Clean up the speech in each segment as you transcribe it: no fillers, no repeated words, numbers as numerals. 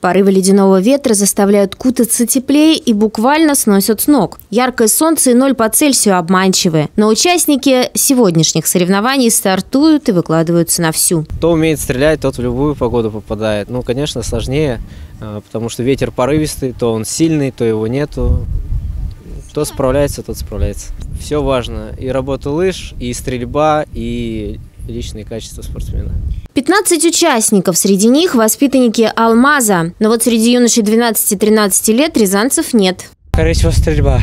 Порывы ледяного ветра заставляют кутаться теплее и буквально сносят с ног. Яркое солнце и 0 по Цельсию обманчивые. Но участники сегодняшних соревнований стартуют и выкладываются на всю. Кто умеет стрелять, тот в любую погоду попадает. Ну, конечно, сложнее, потому что ветер порывистый, то он сильный, то его нету. Кто справляется, тот справляется. Все важно. И работа лыж, и стрельба, и личные качества спортсмена. 15 участников, среди них воспитанники «Алмаза». Но вот среди юношей 12-13 лет рязанцев нет. Скорее всего, стрельба.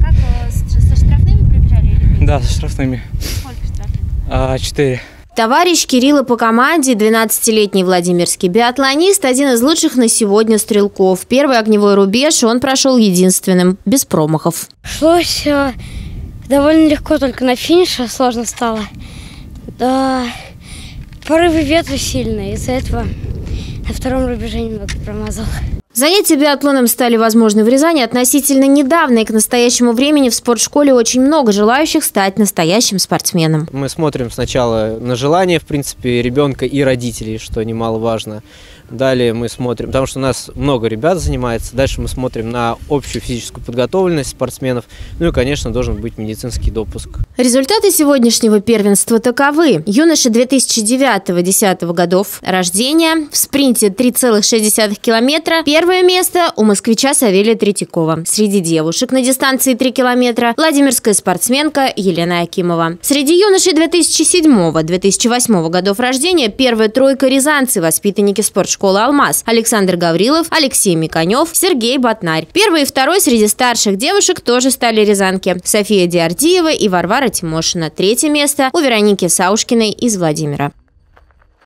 Как, со штрафными пробежали или нет? Да, со штрафными. Сколько штрафных? 4. Товарищ Кирилла по команде, 12-летний владимирский биатлонист, один из лучших на сегодня стрелков. Первый огневой рубеж он прошел единственным, без промахов. Шлось довольно легко, только на финише сложно стало. Да, порывы ветра сильные, из-за этого на втором рубеже немного промазал. Занятия биатлоном стали возможны в Рязани относительно недавно, и к настоящему времени в спортшколе очень много желающих стать настоящим спортсменом. Мы смотрим сначала на желание, в принципе, ребенка и родителей, что немаловажно. Далее мы смотрим, потому что у нас много ребят занимается, дальше мы смотрим на общую физическую подготовленность спортсменов, ну и, конечно, должен быть медицинский допуск. Результаты сегодняшнего первенства таковы. Юноши 2009-2010 годов рождения в спринте 3,6 километра. Первое место у москвича Савелия Третьякова. Среди девушек на дистанции 3 километра владимирская спортсменка Елена Акимова. Среди юношей 2007-2008 годов рождения первая тройка рязанцы, воспитанники спортшколы «Алмаз» Александр Гаврилов, Алексей Миканев, Сергей Батнарь. Первый и второй среди старших девушек тоже стали рязанки София Диардиева и Варвара Тянькова Тимошина. Третье место у Вероники Саушкиной из Владимира.